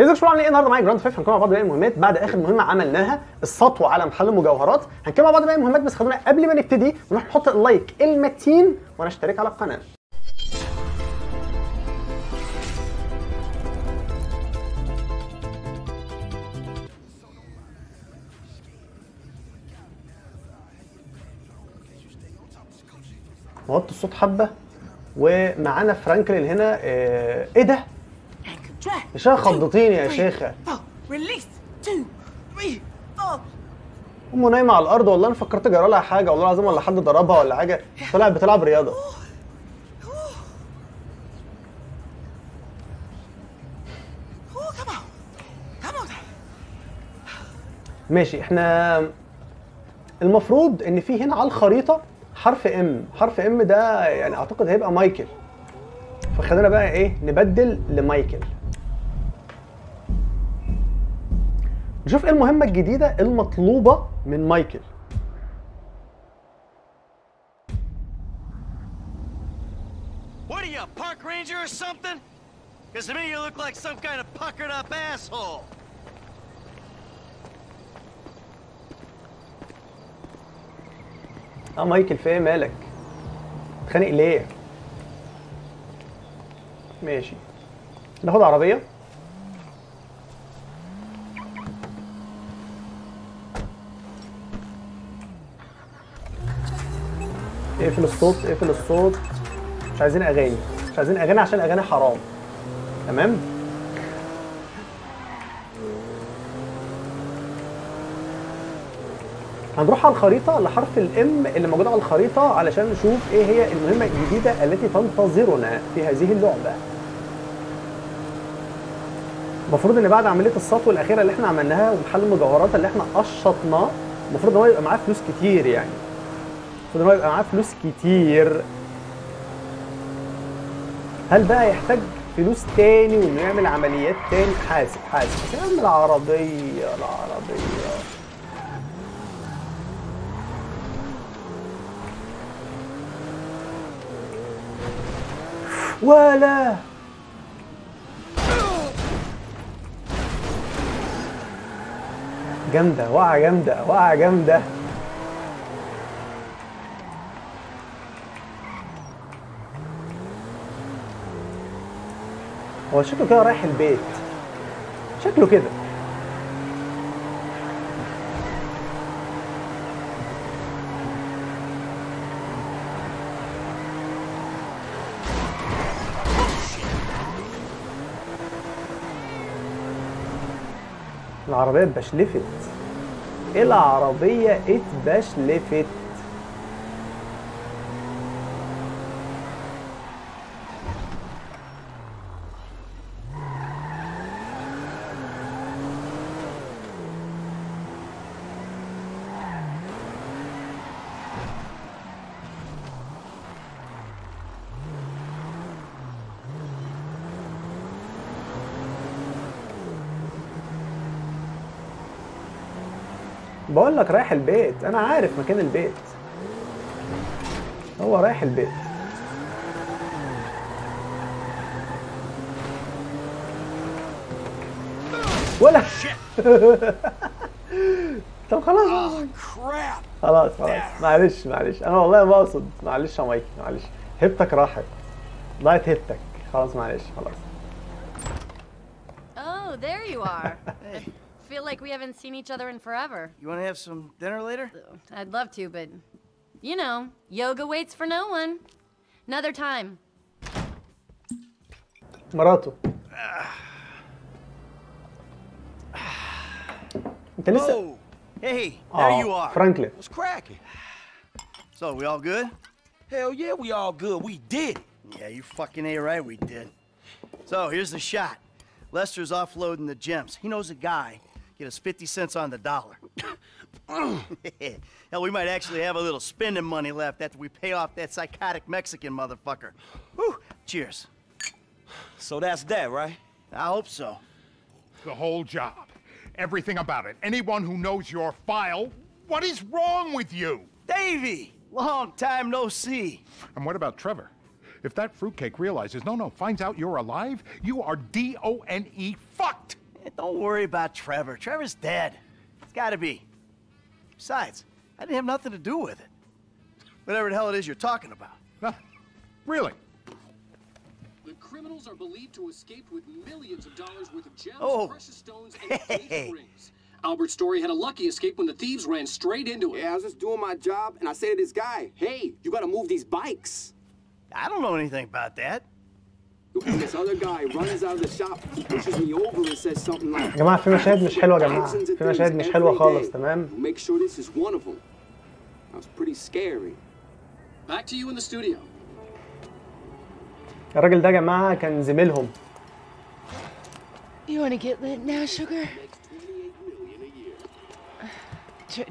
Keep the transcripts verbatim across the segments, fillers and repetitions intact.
ازيكم عاملين ايه النهارده؟ معايا جراند ثيفت. هنكمل مع بعض باقي المهمات بعد اخر مهمه عملناها السطوه على محل المجوهرات. هنكمل مع بعض باقي المهمات بس خدونا قبل ما نبتدي نروح نحط اللايك المتين ونشترك على القناه. وطي الصوت حبه ومعانا فرانكلين هنا. ايه ده؟ يا شيخة خضتيني يا شيخة. أمه نايمة على الأرض، والله أنا فكرت جرى لها حاجة والله العظيم، ولا حد ضربها ولا حاجة، طلعت بتلعب رياضة. ماشي، إحنا المفروض إن في هنا على الخريطة حرف إم، حرف إم ده يعني أعتقد هيبقى مايكل. فخلينا بقى ايه نبدل لمايكل. نشوف ايه المهمة الجديدة المطلوبة من مايكل. What are you, a park ranger or something? Because to me you look like some kind of puckered up asshole. اه مايكل في ايه مالك؟ بتخانق ليه؟ ماشي، ناخد عربية. اقفل الصوت، اقفل الصوت، مش عايزين أغاني، مش عايزين أغاني عشان أغاني حرام. تمام؟ هنروح على الخريطة لحرف الام اللي موجود على الخريطة علشان نشوف ايه هي المهمة الجديدة التي تنتظرنا في هذه اللعبة. المفروض ان بعد عملية السطوة الأخيرة اللي احنا عملناها ومحل المجوهرات اللي احنا قشطناه، المفروض ان هو يبقى معاه فلوس كتير يعني. المفروض ان هو يبقى معاه فلوس كتير. هل بقى يحتاج فلوس تاني وانه يعمل عمليات تاني؟ حاسب حاسب يعمل العربية العربية. ولا جامدة، وقعة جامدة، وقعة جامدة. هو شكله كده رايح البيت، شكله كده. العربية اتبشلفت. العربية اتبشلفت. بقول لك رايح البيت، انا عارف مكان البيت، هو رايح البيت. ولا طب خلاص خلاص خلاص، معلش معلش، انا والله ما اقصد، معلش يا مايكي معلش، هبتك راحت، ضاعت هبتك، خلاص معلش خلاص. Oh, there you are. I feel like we haven't seen each other in forever. You want to have some dinner later? I'd love to, but you know, yoga waits for no one. Another time. Marato. Oh, hey, there you are. Franklin. What's cracking? So, we all good? Hell yeah, we all good. We did. Yeah, you fucking A right, we did. So, here's the shot. Lester's offloading the gems. He knows a guy. Get us fifty cents on the dollar. Hell, we might actually have a little spending money left after we pay off that psychotic Mexican motherfucker. Whew. Cheers. So that's that, right? I hope so. The whole job. Everything about it. Anyone who knows your file, what is wrong with you? Davey! Long time no see. And what about Trevor? If that fruitcake realizes, no, no, finds out you're alive, you are D O N E fucked! Don't worry about Trevor. Trevor's dead. It's gotta be. Besides, I didn't have nothing to do with it. Whatever the hell it is you're talking about. Huh? Really? The criminals are believed to have escaped with millions of dollars worth of gems, oh. precious stones, and engagement rings. Albert's story had a lucky escape when the thieves ran straight into it. Yeah, I was just doing my job, and I say to this guy, hey, you gotta move these bikes. I don't know anything about that. This other guy runs out of the shop, pushes me over and says something like, يا جماعة في مشاهد مش حلوة يا جماعة. في مشاهد مش حلوة خالص, تمام؟ Make sure this is one of them. That was pretty scary. Back to you in the studio. الراجل ده يا جماعة كان زميلهم. You wanna get lit now, sugar? Tre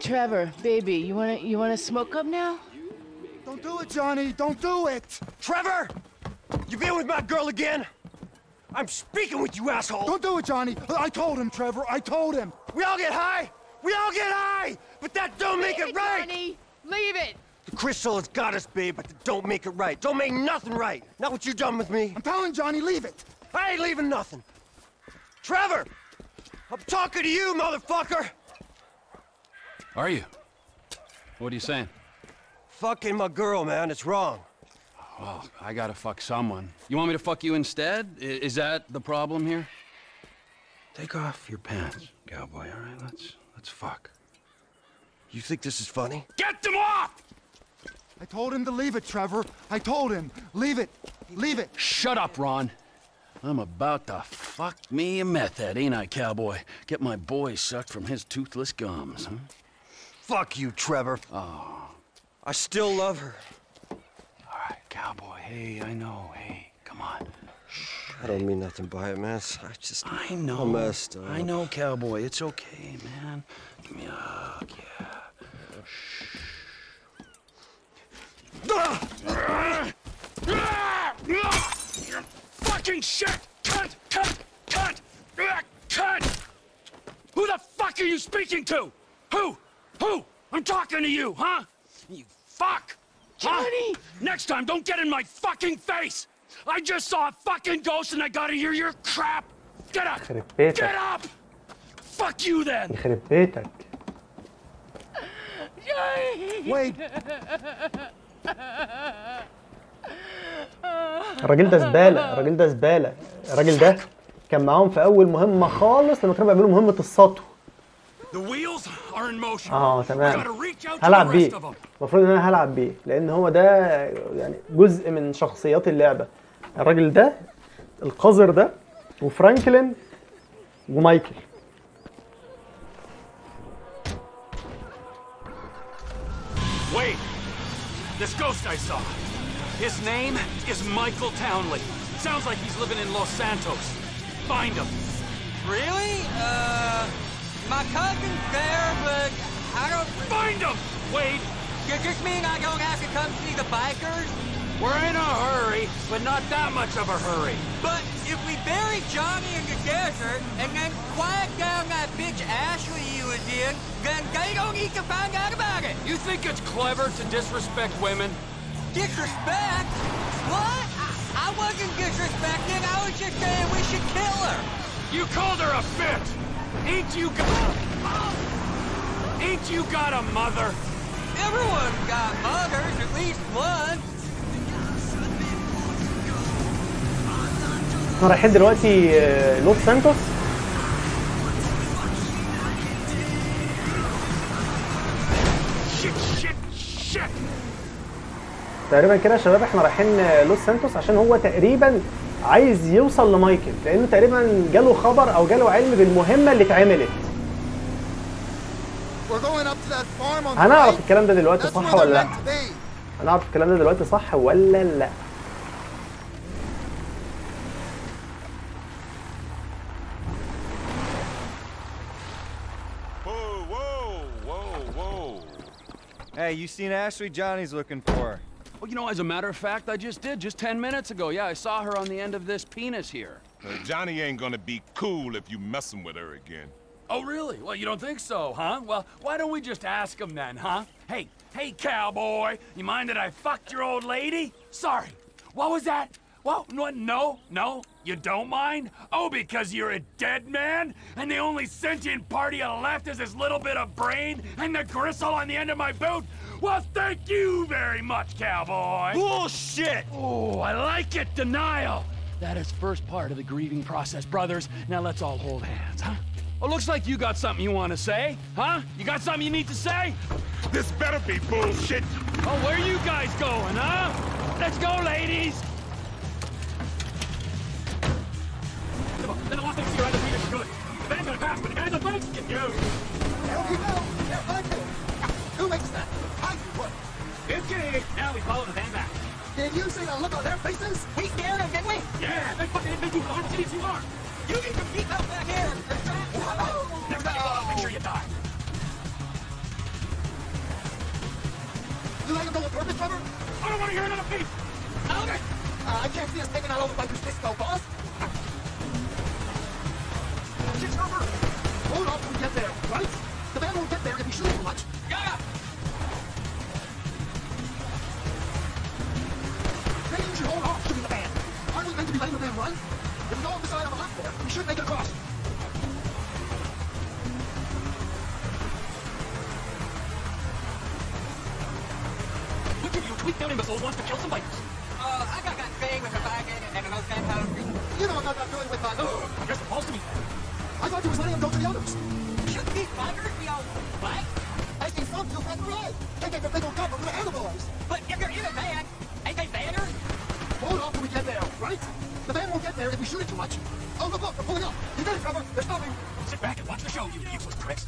Trevor, baby, you wanna you wanna smoke up now? Don't do it, Johnny. Don't do it. Trevor, you been with my girl again? I'm speaking with you, asshole. Don't do it, Johnny. I told him, Trevor. I told him. We all get high. We all get high. But that don't Leave make it, it right. Johnny. Leave it. The crystal has got us, babe, but that don't make it right. Don't make nothing right. Not what you done with me. I'm telling Johnny, leave it. I ain't leaving nothing. Trevor, I'm talking to you, motherfucker. Are you? What are you saying? Fucking my girl, man. It's wrong. Well, I gotta fuck someone. You want me to fuck you instead? I is that the problem here? Take off your pants, cowboy. All right, let's let's fuck. You think this is funny? Get them off! I told him to leave it, Trevor. I told him. Leave it. Leave it. Shut up, Ron. I'm about to fuck me a method, ain't I, cowboy? Get my boy sucked from his toothless gums, huh? Fuck you, Trevor. Oh. I still love her. All right, cowboy. Hey, I know. Hey, come on. Shh. I don't mean nothing by it, man. I just... I know. I'm messed up. I know, cowboy. It's okay, man. Give me a hug, yeah. Shh. You fucking shit! Cunt! Cunt! Cunt! Cunt! Who the fuck are you speaking to? Who? Who? I'm talking to you, huh? You fuck! Johnny! Huh? Next time, don't get in my fucking face! I just saw a fucking ghost and I gotta hear your crap! Get up! Get up! Fuck you then! Wait! الراجل ده زبالة، الراجل ده زبالة، الراجل ده كان معاهم في أول مهمة خالص لما كانوا بيعملوا مهمة السطو. اه تمام هلعب بيه، المفروض ان انا هلعب بيه لان هو ده يعني جزء من شخصيات اللعبه. الراجل ده القذر ده وفرانكلين ومايكل. Wait. This ghost I saw. His name is Michael Townley. Sounds like he's living in Los Santos. Find him. Really? Uh My cousin's there, but I don't... Find him! Wade! You just mean I don't have to come see the bikers? We're in a hurry, but not that much of a hurry. But if we bury Johnny in the desert, and then quiet down that bitch Ashley he was in, then they don't need to find out about it! You think it's clever to disrespect women? Disrespect? What? I, I wasn't disrespecting, I was just saying we should kill her! You called her a bitch! Ain't you got... Ain't you got a mother? Everyone's got mothers, at least one. احنا رايحين دلوقتي لوس سانتوس. تقريبا كده يا شباب احنا رايحين لوس سانتوس عشان هو تقريبا عايز يوصل لمايكل لانه تقريبا جاله خبر او جاله علم بالمهمه اللي اتعملت. هنعرف الكلام ده دلوقتي صح ولا لا؟ هنعرف الكلام ده دلوقتي صح ولا لا؟ Hey, you seen Ashley? Johnny's looking for her. Well, you know, as a matter of fact, I just did, just ten minutes ago. Yeah, I saw her on the end of this penis here. Uh, Johnny ain't gonna be cool if you messin' with her again. Oh, really? Well, you don't think so, huh? Well, why don't we just ask him then, huh? Hey, hey, cowboy, you mind that I fucked your old lady? Sorry. What was that? Well, no, no, no, You don't mind? Oh, because you're a dead man? And the only sentient part of you left is this little bit of brain and the gristle on the end of my boot? Well, thank you very much, cowboy! Bullshit! Oh, I like it, denial! That is first part of the grieving process, brothers. Now let's all hold hands, huh? Oh, looks like you got something you want to say, huh? You got something you need to say? This better be bullshit! Oh, where you guys going, huh? Let's go, ladies! Who makes that? I do what? Good kid! Now we follow the van back. Did you see the look on their faces? We scared them, didn't we? Yeah, they fucking didn't make you hard cities you are! You need to beat them back here! Whoa! Never mind, I'll make sure you die. You like a double purpose, Trevor? I don't want to hear another beat! Okay! Uh, I can't see us taking out over by this disco, boss. Shit, Trevor! Hold on till we get there, right? The van won't get there if we shoot too much. Yeah! Maybe you should hold off shooting the van. Aren't we meant to be letting the van run? If we go on the side of a platform, we should make it across. Which of you tweaked out imbeciles wants to kill some bikers? Uh, I got that thing with a wagon and another fan out of You know I'm not, not doing with my... Oh, you're supposed to be. I thought you was letting him go to the others. Shouldn't these bikers be all black? I think some feel like right. They think that they don't cover with the animals. But if you're in a van, ain't they banners? Hold off till we get there, right? The van won't get there if we shoot it too much. Oh, look, look, they're pulling up. You got it, Trevor. They're stopping. Sit back and watch the show, you useless pricks.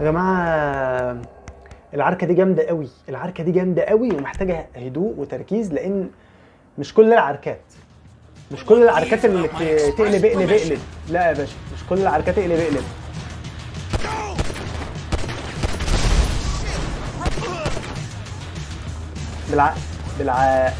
يا جماعه العركه دي جامده قوي، العركه دي جامده قوي ومحتاجه هدوء وتركيز لان مش كل العركات مش كل العركات اللي تقلب اقلب اقلب، لا يا باشا مش كل العركات تقلب اقلب. بالعقل بالعقل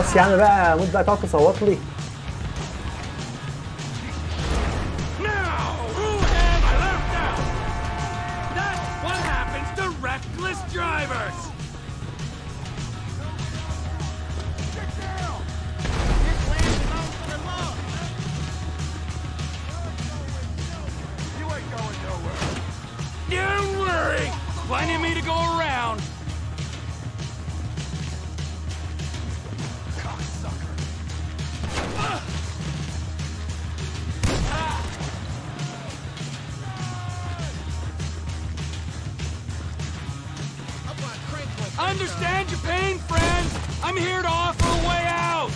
بس يا عم بقى موت بقى تقعد تصوت لي Don't worry, plenty of me to go around. understand your pain, friends. I'm here to offer a way out.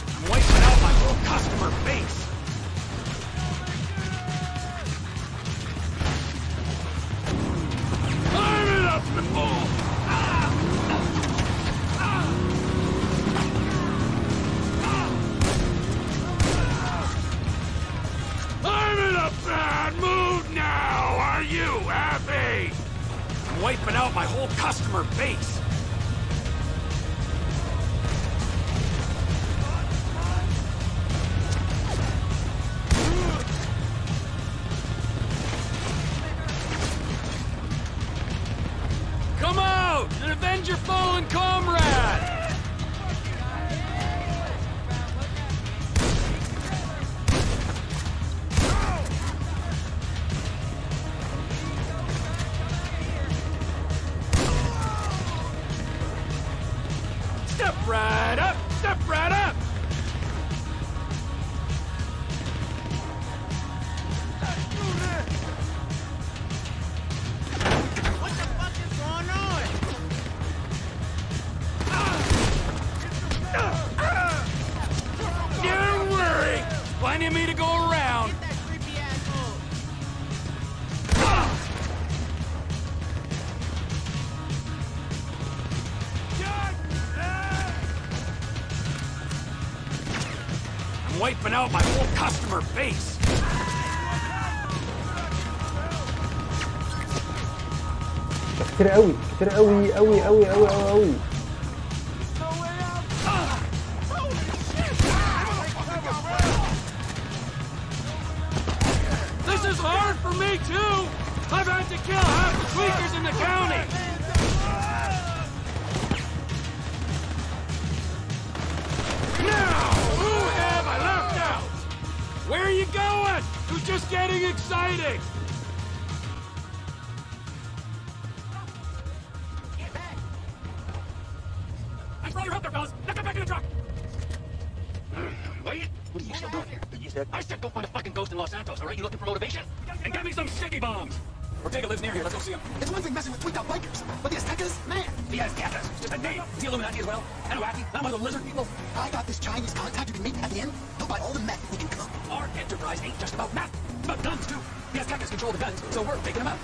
I'm wiping out my whole customer base. Climb it up the ball. Wiping out my whole customer base. Come out and avenge your fallen comrade. Wiping out my whole customer base. كتير قوي كتير قوي قوي قوي قوي قوي. This is hard for me too. I've had to kill half the tweakers in the county. Where are you going? It was just getting exciting! Get back! I saw your help there, fellas! Now get back in the truck! Wait! What are you still doing here? You said? I said go find a fucking ghost in Los Santos, alright? You looking for motivation? And get me some sticky bombs! Ortega lives near here, let's go see him. It's one thing messing with tweaked out bikers, but the Aztecas? Man! The Aztecas! Just a name! The Illuminati as well? And wacky? Not one of the lizard people? I got this Chinese contact you can meet at the end. He'll buy all the meth we can cook. Our enterprise ain't just about meth. It's about guns, too. The Aztecas control the guns, so we're taking them out.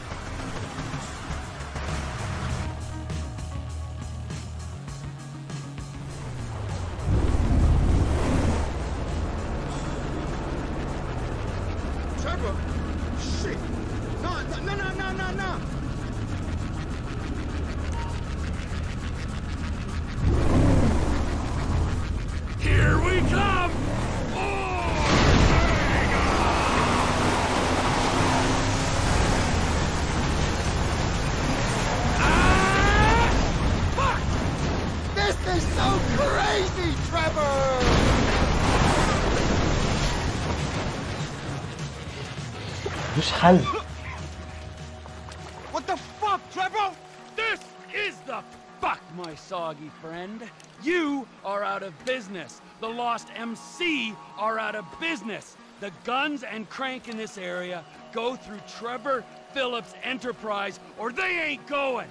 What the fuck, Trevor? This is the fuck, my soggy friend. You are out of business. The Lost M C are out of business. The guns and crank in this area go through Trevor Phillips Enterprise, or they ain't going.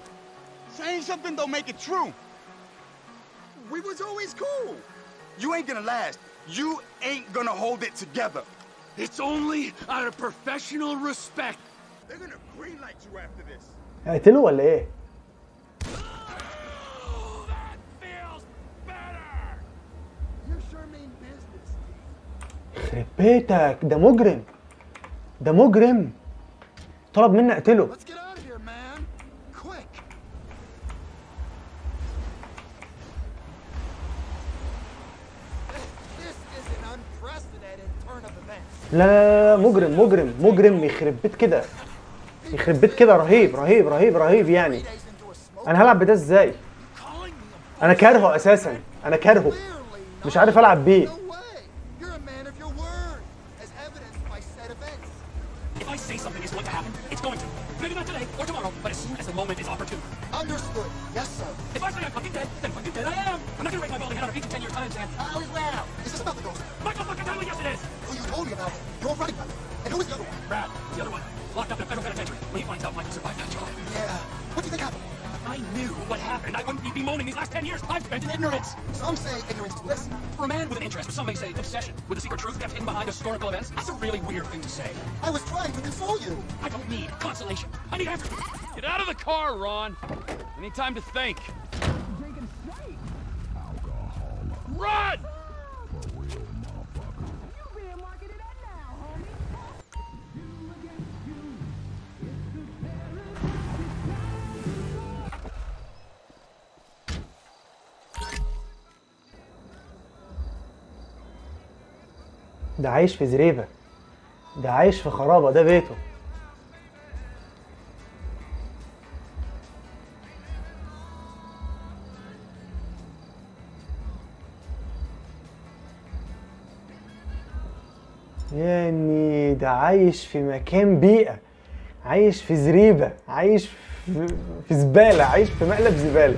Saying something don't make it true. We was always cool. You ain't gonna last. You ain't gonna hold it together. It's only out of professional respect. They're gonna greenlight you after this. هيقتلوا ولا ايه؟ That feels better. You sure mean business. خرب بيتك ده مجرم. ده مجرم. طلب مني اقتله. Let's get out of here, man. Quick. This is an unprecedented turn of events. لا لا لا مجرم مجرم مجرم يخرب بيت كده يخرب بيت كده رهيب رهيب رهيب رهيب يعني انا هلعب بده ازاي؟ انا كارهه اساسا انا كارهه مش عارف العب بيه I say something is going to happen, it's going to. Maybe not today or tomorrow, but as soon as the moment is opportune. Understood. Yes, sir. If I say I'm fucking dead, then fucking dead I am. I'm not gonna raise my building another eight to ten year time span. I always ran out. Is this not the ghost? Michael fucking Donnelly, yes it is. Who you told me about it. You're right, Michael. And who is the other one? Brad. The other one. Locked up in a federal penitentiary. When he finds out Michael survived that job. Yeah. What do you think happened? I knew what happened. I wouldn't be bemoaning these last ten years I've spent in ignorance. Some say ignorance is bliss. For a man with an interest, some may say obsession, with a secret truth kept hidden behind historical events, that's a really weird thing to say. I was trying to console you. I don't need consolation. I need answers. Get out of the car, Ron. I need time to think. Run! ده عايش في زريبة، ده عايش في خرابة، ده بيته. يعني ده عايش في مكان بيئة، عايش في زريبة، عايش في زبالة، عايش في مقلب زبالة.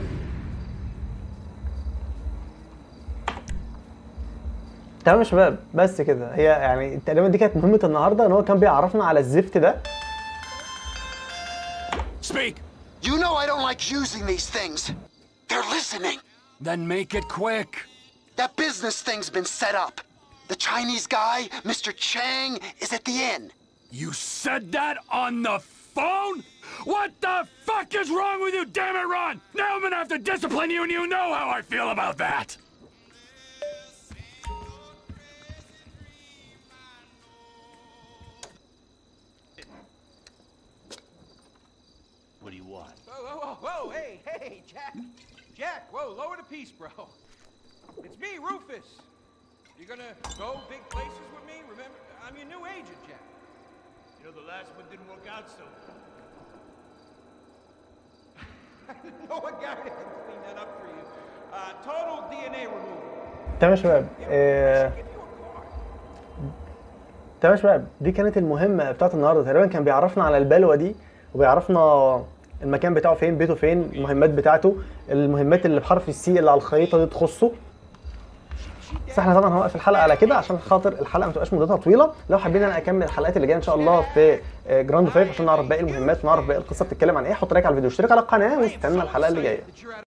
تمام يا شباب، بس كده. هي يعني تقريبا دي كانت مهمه النهارده، ان هو كان بيعرفنا على الزفت ده. Speak. You know I don't like using these things. They're listening. Then make it quick. That business thing's been set up. The Chinese guy, Mr Chang, is at the inn. You said that on the phone? What the fuck is wrong with you, damn it, Ron? Now I'm gonna have to discipline you, and you know how I feel about that. What do you want? Whoa, whoa, whoa, whoa, hey, hey, Jack. Jack, whoa, lower the piece, bro. It's me, Rufus. You're gonna go big places with me? Remember, I'm your new agent, Jack. You know, the last one didn't work out so well. I didn't know a guy that can clean that up for you. Uh, total D N A removal. تمام يا شباب. تمام يا شباب، دي كانت المهمة بتاعت النهارده، تقريبا كان بيعرفنا على البلوة دي، وبيعرفنا المكان بتاعه فين، بيته فين، المهمات بتاعته، المهمات اللي بحرف السي اللي على الخريطه دي تخصه. بس احنا طبعا هنوقف الحلقه على كده عشان خاطر الحلقه ما تبقاش مدتها طويله. لو حابين انا اكمل الحلقات اللي جايه ان شاء الله في جراند فايف عشان نعرف باقي المهمات ونعرف باقي القصه بتتكلم عن ايه، حط لايك على الفيديو، اشترك على القناه واستنى الحلقه اللي جايه.